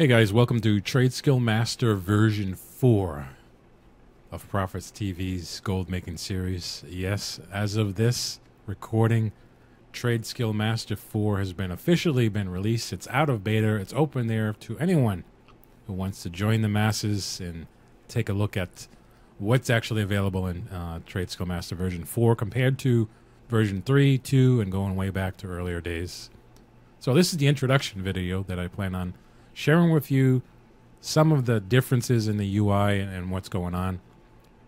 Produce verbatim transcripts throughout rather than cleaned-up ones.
Hey guys, welcome to TradeSkillMaster version four of ProfitzTV's gold making series. Yes, as of this recording, TradeSkillMaster four has been officially been released. It's out of beta. It's open there to anyone who wants to join the masses and take a look at what's actually available in uh, TradeSkillMaster version four compared to version three, two, and going way back to earlier days. So this is the introduction video that I plan on sharing with you some of the differences in the U I and, and what's going on.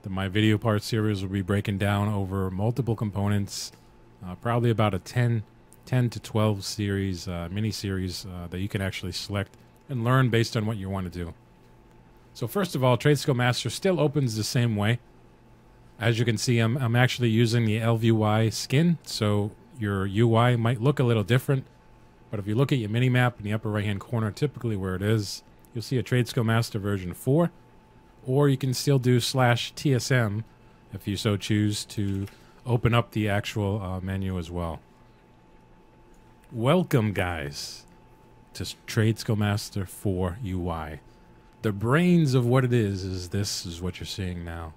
The, my video part series will be breaking down over multiple components, uh, probably about a ten, ten to twelve series, uh, mini series uh, that you can actually select and learn based on what you want to do. So first of all, TradeSkillMaster still opens the same way. As you can see, I'm, I'm actually using the L V Y skin, so your U I might look a little different. But if you look at your mini-map in the upper right-hand corner, typically where it is, you'll see a TradeSkillMaster version four, or you can still do slash T S M if you so choose to open up the actual uh, menu as well. Welcome, guys, to TradeSkillMaster four U I. The brains of what it is, is this is what you're seeing now.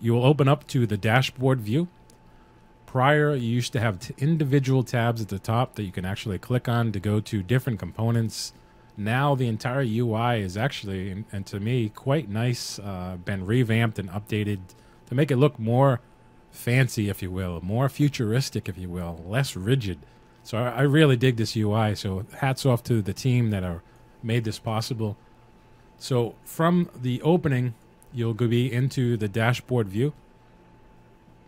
You will open up to the dashboard view. Prior, you used to have t individual tabs at the top that you can actually click on to go to different components. Now the entire U I is actually, and, and to me, quite nice, uh, been revamped and updated to make it look more fancy, if you will, more futuristic, if you will, less rigid. So I, I really dig this U I, so hats off to the team that are, made this possible. So from the opening, you'll go be into the dashboard view.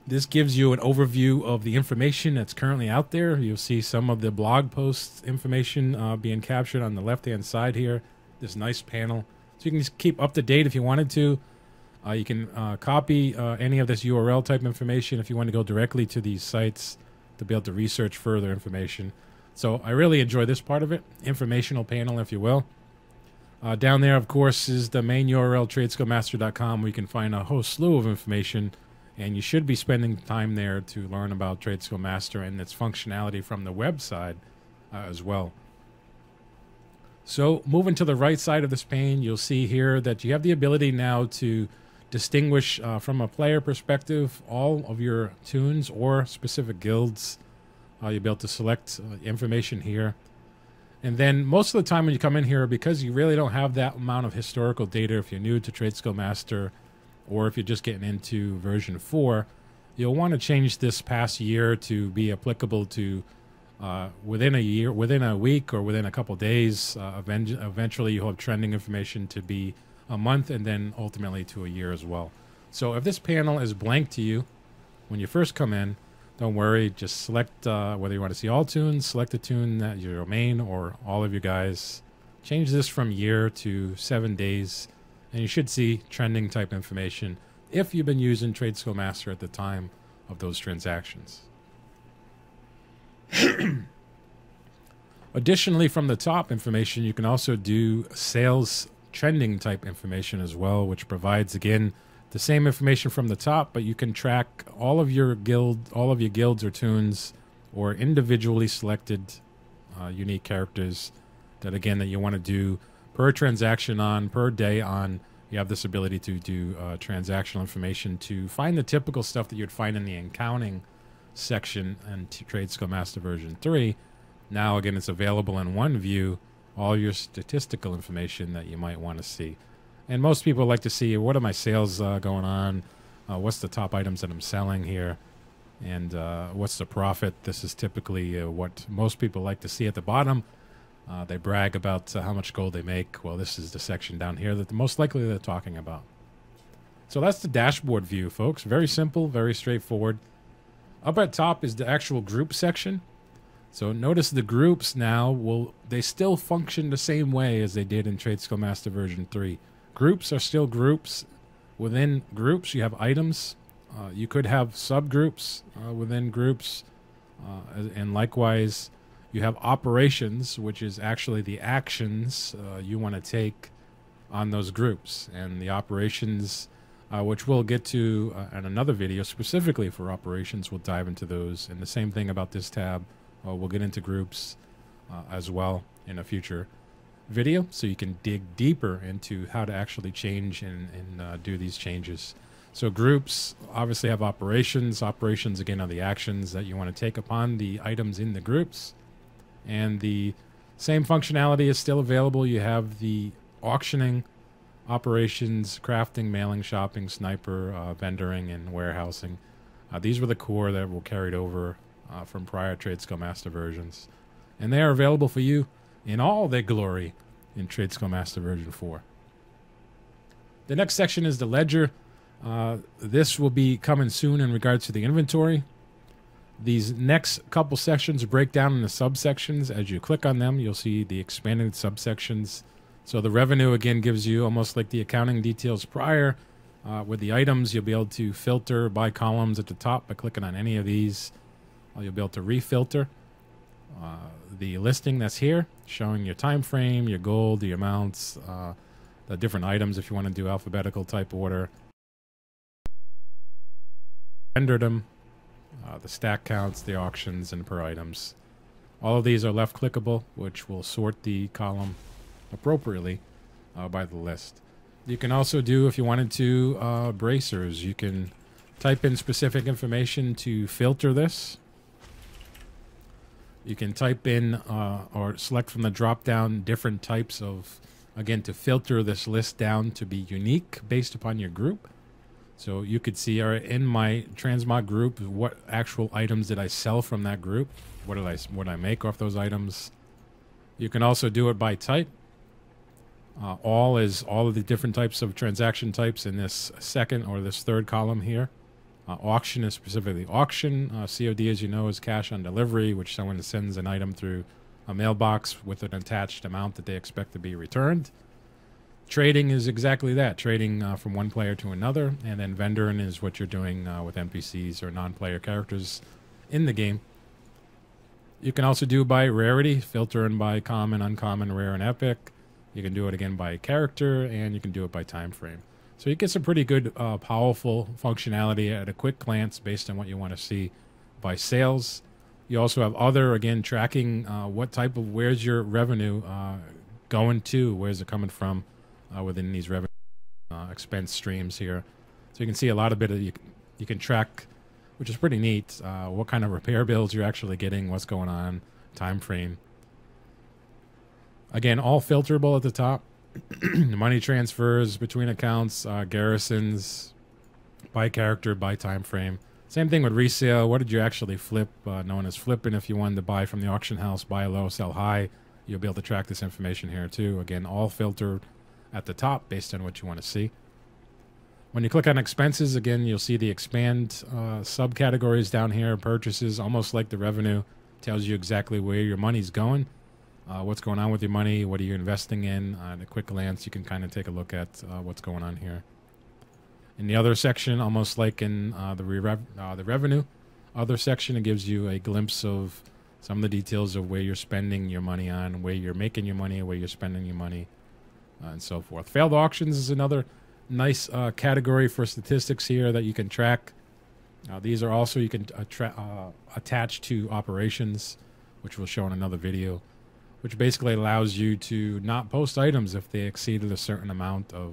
This gives you an overview of the information that's currently out there. You'll see some of the blog posts information uh, being captured on the left-hand side here, this nice panel. So you can just keep up to date if you wanted to. Uh, you can uh, copy uh, any of this U R L type information if you want to go directly to these sites to be able to research further information. So I really enjoy this part of it, informational panel, if you will. Uh, down there, of course, is the main U R L, TradeSkillMaster dot com, where you can find a whole slew of information. And you should be spending time there to learn about TradeSkillMaster and its functionality from the website uh, as well. So moving to the right side of this pane, you'll see here that you have the ability now to distinguish uh, from a player perspective all of your tunes or specific guilds. Uh, you'll be able to select uh, information here. And then most of the time when you come in here, because you really don't have that amount of historical data if you're new to TradeSkillMaster, or if you're just getting into version four, you'll want to change this past year to be applicable to uh, within a year, within a week, or within a couple days. Uh, eventually, you'll have trending information to be a month and then ultimately to a year as well. So if this panel is blank to you when you first come in, don't worry. Just select uh, whether you want to see all tunes, select a tune that your domain or all of your guys. Change this from year to seven days. And you should see trending type information if you've been using TradeSkillMaster at the time of those transactions. Additionally, from the top information, you can also do sales trending type information as well, which provides, again, the same information from the top, but you can track all of your guild, all of your guilds or tunes or individually selected uh, unique characters that, again, that you want to do per transaction on, per day on. You have this ability to do uh, transactional information to find the typical stuff that you'd find in the accounting section in TradeSkillMaster version three. Now, again, it's available in one view, all your statistical information that you might want to see. And most people like to see, what are my sales uh, going on? Uh, what's the top items that I'm selling here? And uh, what's the profit? This is typically uh, what most people like to see at the bottom. Uh, they brag about uh, how much gold they make. Well, this is the section down here that most likely they're talking about. So that's the dashboard view, folks. Very simple, very straightforward. Up at top is the actual group section. So notice the groups now, will they still function the same way as they did in TradeSkillMaster version three. Groups are still groups. Within groups, you have items. Uh, you could have subgroups uh, within groups. Uh, and likewise, you have operations, which is actually the actions uh, you want to take on those groups. And the operations, uh, which we'll get to uh, in another video specifically for operations, we'll dive into those. And the same thing about this tab. Uh, we'll get into groups. uh, as well in a future video, so you can dig deeper into how to actually change and, and uh, do these changes. So groups obviously have operations. Operations, again, are the actions that you want to take upon the items in the groups. And the same functionality is still available. You have the auctioning, operations, crafting, mailing, shopping, sniper, uh, vendoring, and warehousing. Uh, these were the core that were carried over uh, from prior TradeSkillMaster versions. And they are available for you in all their glory in TradeSkillMaster version four. The next section is the ledger. Uh, this will be coming soon in regards to the inventory. These next couple sections break down into subsections. As you click on them, you'll see the expanded subsections. So the revenue, again, gives you almost like the accounting details prior. Uh, with the items, you'll be able to filter by columns at the top by clicking on any of these. Uh, you'll be able to refilter uh, the listing that's here, showing your time frame, your goal, the amounts, uh, the different items if you want to do alphabetical type order. Rendered them, uh, the stack counts, the auctions, and per items. All of these are left clickable, which will sort the column appropriately uh, by the list. You can also do, if you wanted to, uh, bracers. You can type in specific information to filter this. You can type in uh, or select from the drop down different types of, again, to filter this list down to be unique based upon your group. So you could see, all right, in my transmog group, what actual items did I sell from that group? What did I, what did I make off those items? You can also do it by type. Uh, all is all of the different types of transaction types in this second or this third column here. Uh, auction is specifically auction. Uh, C O D, as you know, is cash on delivery, which someone sends an item through a mailbox with an attached amount that they expect to be returned. Trading is exactly that, trading uh, from one player to another. And then vendoring is what you're doing uh, with N P Cs or non-player characters in the game. You can also do by rarity, filtering by common, uncommon, rare, and epic. You can do it again by character, and you can do it by time frame. So you get some pretty good, uh, powerful functionality at a quick glance based on what you want to see by sales. You also have other, again, tracking uh, what type of, where's your revenue uh, going to, where's it coming from. Uh, within these revenue uh, expense streams here. So you can see a lot of bit of, you, you can track, which is pretty neat, uh, what kind of repair bills you're actually getting, what's going on, time frame. Again, all filterable at the top. Money transfers between accounts, uh, garrisons, by character, by time frame. Same thing with resale. What did you actually flip, uh, known as flipping? If you wanted to buy from the auction house, buy low, sell high, you'll be able to track this information here too. Again, all filtered at the top based on what you want to see. When you click on expenses, again, you'll see the expand uh, subcategories down here. Purchases, almost like the revenue, tells you exactly where your money's going, uh, what's going on with your money, what are you investing in. Uh, at a quick glance, you can kind of take a look at uh, what's going on here. In the other section, almost like in uh, the, re uh, the revenue, other section, it gives you a glimpse of some of the details of where you're spending your money on, where you're making your money, where you're spending your money, Uh, and so forth. Failed auctions is another nice uh, category for statistics here that you can track. Uh, these are also, you can attra uh, attach to operations, which we'll show in another video, which basically allows you to not post items if they exceeded a certain amount of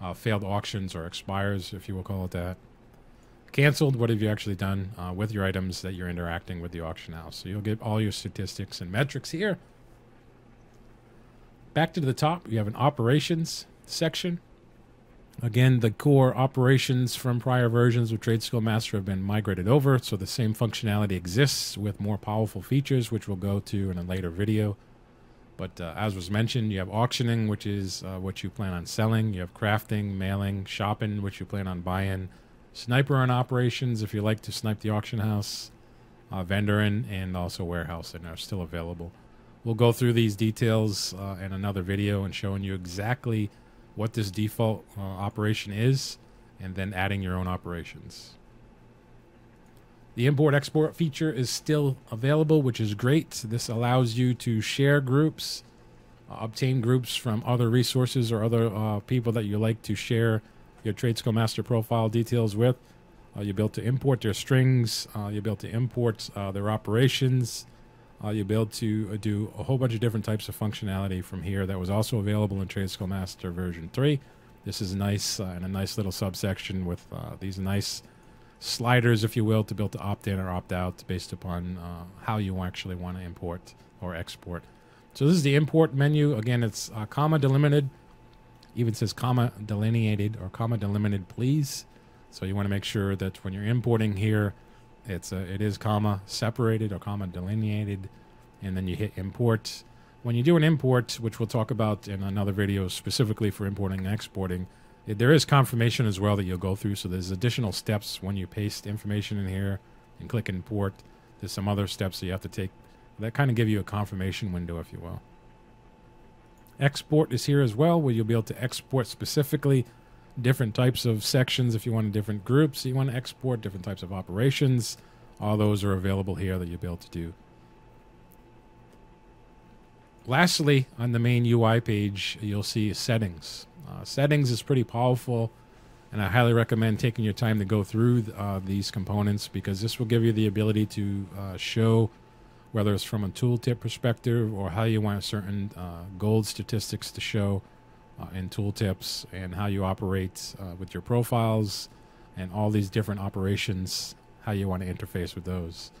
uh, failed auctions or expires, if you will call it that. Canceled, what have you actually done uh, with your items that you're interacting with the auction house. So you'll get all your statistics and metrics here. Back to the top, you have an operations section. Again, the core operations from prior versions of TradeSkillMaster have been migrated over, so the same functionality exists with more powerful features, which we'll go to in a later video. But uh, as was mentioned, you have auctioning, which is uh, what you plan on selling. You have crafting, mailing, shopping, which you plan on buying. Sniper and operations, if you like to snipe the auction house. Uh, vendoring and also warehousing are still available. We'll go through these details uh, in another video and showing you exactly what this default uh, operation is, and then adding your own operations. The import-export feature is still available, which is great. This allows you to share groups, uh, obtain groups from other resources or other uh, people that you like to share your TradeSkillMaster profile details with. Uh, you'll be able to import their strings. Uh, you'll be able to import uh, their operations. Uh, you'll be able to uh, do a whole bunch of different types of functionality from here that was also available in TradeSkillMaster version three. This is nice, uh, and a nice little subsection with uh, these nice sliders, if you will, to be able to opt in or opt out based upon uh, how you actually want to import or export. So this is the import menu. Again, it's uh, comma delimited. Even says comma delineated or comma delimited, please. So you want to make sure that when you're importing here, it's a, it is comma separated or comma delineated, and then you hit import. When you do an import, which we'll talk about in another video specifically for importing and exporting, it, there is confirmation as well that you'll go through. So there's additional steps when you paste information in here and click import. There's some other steps that you have to take that kind of give you a confirmation window, if you will. Export is here as well, where you'll be able to export specifically different types of sections if you want, different groups you want to export, different types of operations. All those are available here that you'll be able to do. Lastly, on the main U I page, you'll see settings. Uh, settings is pretty powerful, and I highly recommend taking your time to go through th uh, these components, because this will give you the ability to uh, show whether it's from a tooltip perspective or how you want certain uh, gold statistics to show uh, in tooltips, and how you operate uh, with your profiles and all these different operations, how you want to interface with those.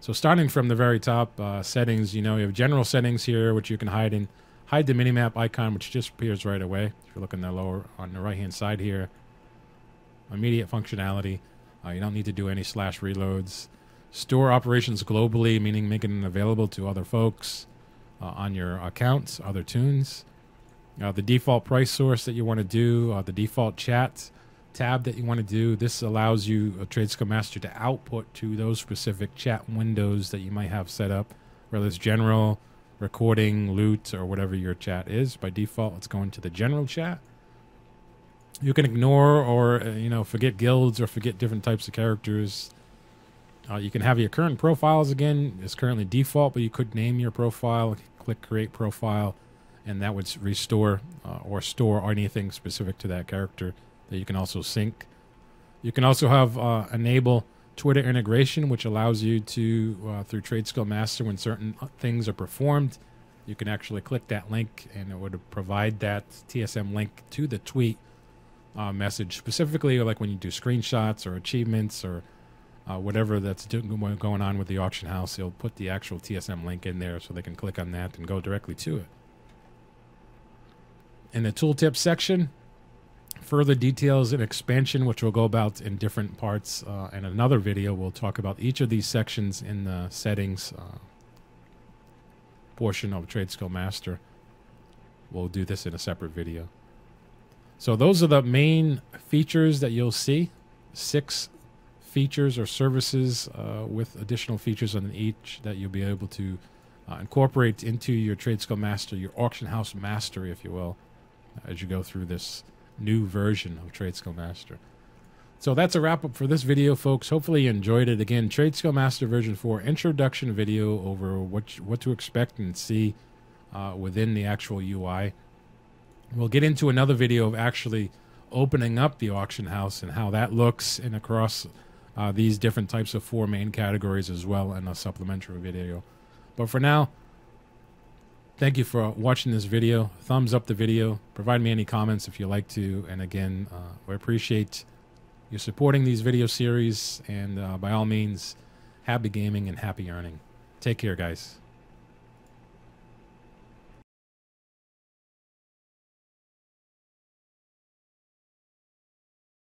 So starting from the very top, uh, settings, you know, you have general settings here, which you can hide in. Hide the minimap icon, which just appears right away. If you're looking the lower on the right-hand side here, immediate functionality. Uh, you don't need to do any slash reloads. Store operations globally, meaning making it available to other folks uh, on your accounts, other tunes. Uh, the default price source that you want to do, uh, the default chat tab that you want to do. This allows you, uh, TradeSkillMaster, to output to those specific chat windows that you might have set up, whether it's general, recording, loot, or whatever your chat is. By default, it's going to the general chat. You can ignore or uh, you know, forget guilds or forget different types of characters. Uh, you can have your current profiles again. It's currently default, but you could name your profile. Click Create Profile, and that would restore uh, or store anything specific to that character that you can also sync. You can also have uh, enable Twitter integration, which allows you to, uh, through TradeSkillMaster, when certain things are performed, you can actually click that link, and it would provide that T S M link to the tweet uh, message, specifically like when you do screenshots or achievements or Uh, whatever that's doing, going on with the auction house, they'll put the actual T S M link in there so they can click on that and go directly to it. In the tooltip section, further details and expansion, which we'll go about in different parts uh, in another video. We'll talk about each of these sections in the settings uh, portion of TradeSkillMaster. We'll do this in a separate video. So those are the main features that you'll see. Six features or services uh, with additional features on each that you'll be able to uh, incorporate into your TradeSkillMaster, your auction house mastery, if you will, as you go through this new version of TradeSkillMaster. So that's a wrap up for this video, folks. Hopefully you enjoyed it. Again, TradeSkillMaster version four introduction video over what you, what to expect and see uh, within the actual U I. We'll get into another video of actually opening up the auction house and how that looks, and across Uh, these different types of four main categories as well, in a supplementary video. But for now, thank you for watching this video. Thumbs up the video. Provide me any comments if you like to. And again, uh, we appreciate you supporting these video series. And uh, by all means, happy gaming and happy earning. Take care, guys.